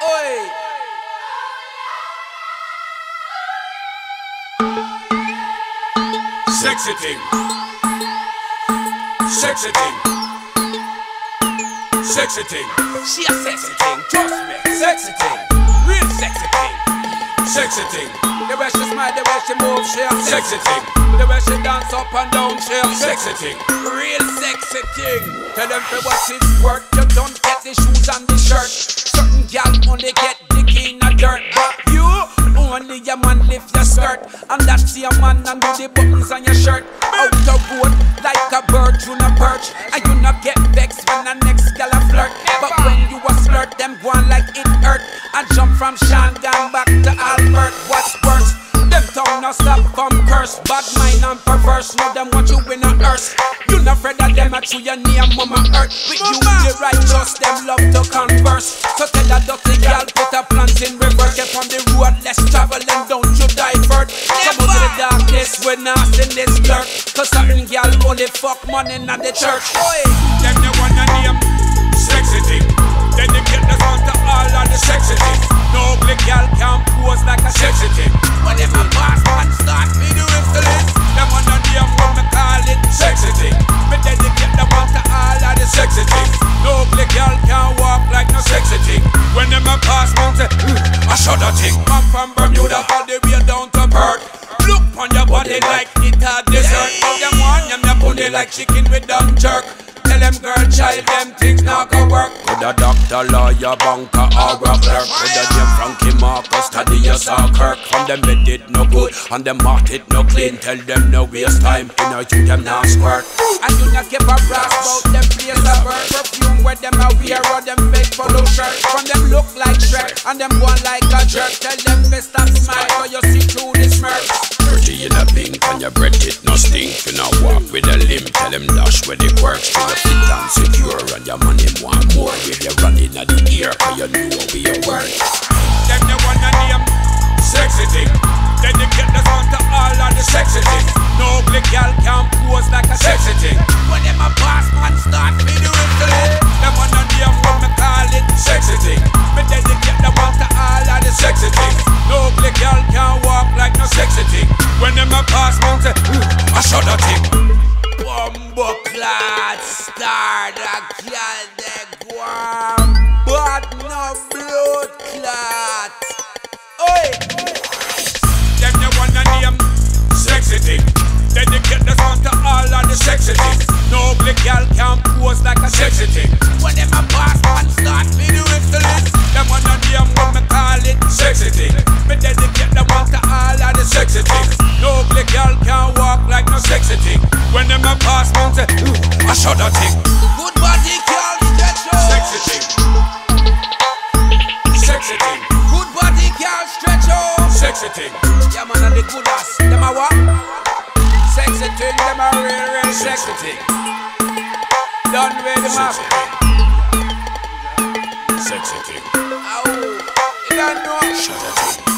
Oi! Sexy thing, sexy thing, sexy thing. She a sexy thing, trust me. Sexy thing, real sexy thing, sexy thing. The way she smile, the way she move, she a sexy thing. The way she dance up and down, she a sexy thing, real sexy thing. Tell them for what it's worth, you don't get the shoes and the shirt. Certain gal only get dicky in the dirt, but you only your man lift your skirt, and that's your man and do the buttons on your shirt. Out the road like a bird through a perch, and you not get vexed when the next girl a flirt. But when you a flirt, them go on like it hurt, and jump from Shandong back to Albert. What's worse? Them tongue no stop come curse, bad mind and perverse. Know them what you win on earth. You not afraid of them, I chew your near mama earth. With you the righteous, them love to converse. So tell that dirty girl put a plant in reverse. Get on the road, let's travel and don't you divert. Come out of the darkness, we're not in this dirt. Cause certain girl only fuck money in the church. Oi! Them they wanna name sexy thing. Then they get the sound to all of the sexy thing. No ugly girl can't pose like a sexy thing. But if a boss man starts me do insolence, them wanna name what me call it sexy thing. But then they get the sound to all of the sexy thing. No ugly girl can't walk like no sexy thing. When them a boss man say, I shudder thing. I'm from Bermuda all the way down to Perth. Look on your body like it a dessert. Of them one, them your pony like chicken with them jerk. Tell them girl child, them things not gonna work. Could a doctor, lawyer, banker, or a clerk. Could a Jim Frankie Marcus, Thaddeus or Kirk. From them they did no good, and them heart it no clean. Tell them no waste time, you know you them not squirt. And you not give a brass about them place of birth. Perfume where them are wear or them fake polo shirt. From them look like Shrek, and them one like a jerk. Tell them to stop smile, or you see through the smirk. Dirty in a pink, and your breath it no stink. You know walk with a limp, tell them dash where they quirks. Fit and secure, and your money want more. If you run in at the ear, cause you know we are worth. Them they wanna name sexy thing. Then they get the sound to all of the sexy thing. No ugly girl can pose like a sexy thing. When them a boss man start me do it to it. Them wanna name what me call it sexy thing. But then they get the sound to all of the sexy thing. No ugly girl can walk like no sexy thing. When them a boss man say, I shudder thing. Bumbleclad star, the girl they go on, but no blood clot. Oi! Them they wanna name sexy thing. Then they get the sound to all of the sexy thing. No ugly girl can pose like a sexy thing. When them a boss man start me do insolence, them wanna name what me call it sexy thing. Me dedicate the one to all of the sexy thing. No ugly girl can walk like no sexy thing. When them a pass man say, I shudder thing. Good body girl, stretch out. Sexy thing. Sexy thing. Good body girl, stretch out. Sexy thing. Yeah man and the good ass, them a what? Sexy thing, them a real, real sexy thing. Done with the map. Sexy thing. Ow, you don't know. Shudder thing.